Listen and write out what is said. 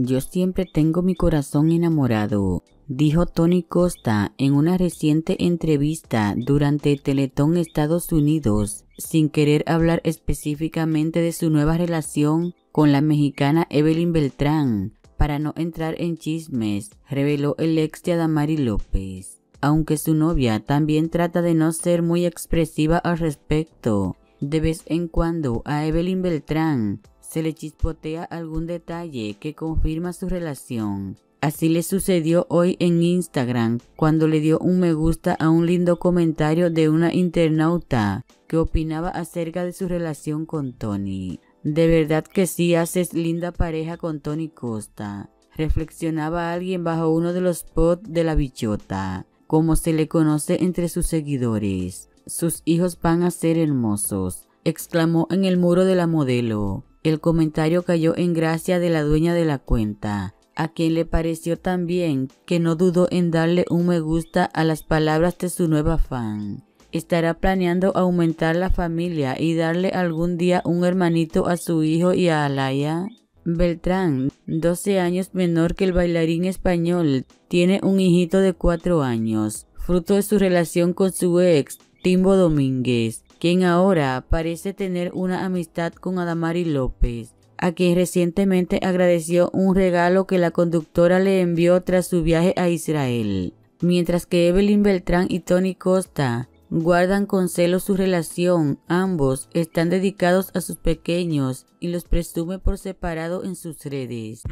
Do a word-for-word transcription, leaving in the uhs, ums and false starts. Yo siempre tengo mi corazón enamorado, dijo Tony Costa en una reciente entrevista durante Teletón Estados Unidos, sin querer hablar específicamente de su nueva relación con la mexicana Evelyn Beltrán. Para no entrar en chismes, reveló el ex de Adamari López. Aunque su novia también trata de no ser muy expresiva al respecto, de vez en cuando a Evelyn Beltrán se le chispotea algún detalle que confirma su relación. Así le sucedió hoy en Instagram cuando le dio un me gusta a un lindo comentario de una internauta que opinaba acerca de su relación con Tony. De verdad que sí haces linda pareja con Tony Costa, reflexionaba alguien bajo uno de los posts de la bichota, como se le conoce entre sus seguidores. Sus hijos van a ser hermosos, exclamó en el muro de la modelo. El comentario cayó en gracia de la dueña de la cuenta, a quien le pareció tan bien que no dudó en darle un me gusta a las palabras de su nueva fan. Estará planeando aumentar la familia y darle algún día un hermanito a su hijo y a Alaya. Beltrán, doce años menor que el bailarín español, tiene un hijito de cuatro años, fruto de su relación con su ex, Timbo Domínguez, quien ahora parece tener una amistad con Adamari López, a quien recientemente agradeció un regalo que la conductora le envió tras su viaje a Israel. Mientras que Evelyn Beltrán y Tony Costa guardan con celo su relación, ambos están dedicados a sus pequeños y los presume por separado en sus redes.